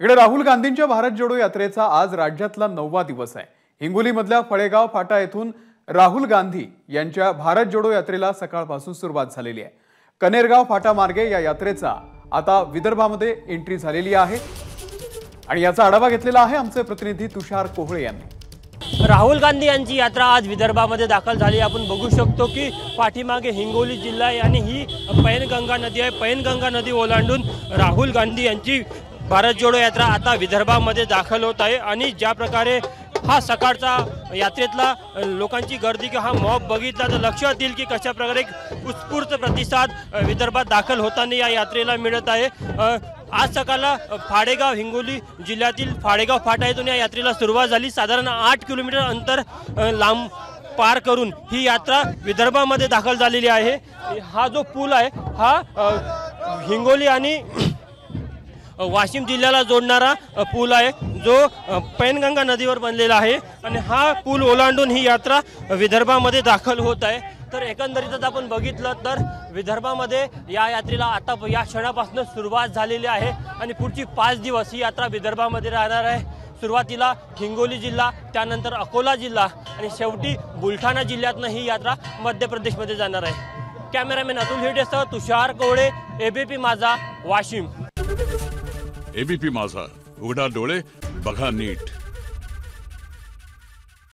इकडे राहुल गांधींच्या भारत जोडो यात्रेचा आज राज्यातला 9वा दिवस आहे। हिंगोलीमधल्या फळेगाव फाटा येथून राहुल गांधी यांच्या भारत जोडो यात्रेला सकाळपासून सुरुवात झालेली आहे। कनेरगाव फाटा मार्गे या यात्रेचा आता विदर्भामध्ये एंट्री झालेली आहे आणि याचा आढावा घेतलेला आहे आमचे प्रतिनिधी तुषार कोहेळे यांनी। राहुल गांधी यांची यात्रा आज विदर्भामध्ये दाखल झाली। आपण बघू शकतो की पाठीमागे हिंगोली जिल्हा आहे आणि ही पैनगंगा नदी आहे। पैनगंगा नदी ओलांडून राहुल गांधी यांची भारत जोडो यात्रा आता विदर्भामध्ये दाखल होत आहे आणि ज्या प्रकारे हा सकाळचा यात्रेतला लोकांची गर्दी की हा मॉब बघितला तर लक्षात येईल की कशा प्रकारे एक उत्स्फूर्त प्रतिसाद विदर्भात दाखल होताना या यात्रेला मिळत आहे। आज सकाळला फाडेगाव हिंगोली जिल्ह्यातील फाडेगाव फाटा येथून या यात्रेला सुरुवात झाली। साधारण 8 किलोमीटर अंतर लांब पार करून ही यात्रा विदर्भामध्ये दाखल झालेली आहे। हा जो पूल आहे हा हिंगोली आणि वाशिम जिल्ह्याला जोडणारा पूल आहे जो पैनगंगा नदीवर बनलेला आहे आणि हा पूल ओलांडून ही यात्रा विदर्भामध्ये दाखल होत आहे। तर एकंदरीतच आपण बघितलं तर विदर्भामध्ये या यात्रेला आता या क्षणापासून सुरुवात झालेली आहे आणि पुढची 5 दिवस ही यात्रा विदर्भामध्ये राहणार आहे। सुरुवातीला हिंगोली जिल्हा, त्यानंतर अकोला जिल्हा आणि शेवटी बुलढाणा जिल्ह्यातून ही यात्रा मध्य प्रदेशमध्ये जाणार आहे। कॅमेरामॅन अतुल हिडे सह तुषार कोहेळे, ABP माझा, वाशिम। ABP माझा, उघडा डोळे बघा नीट।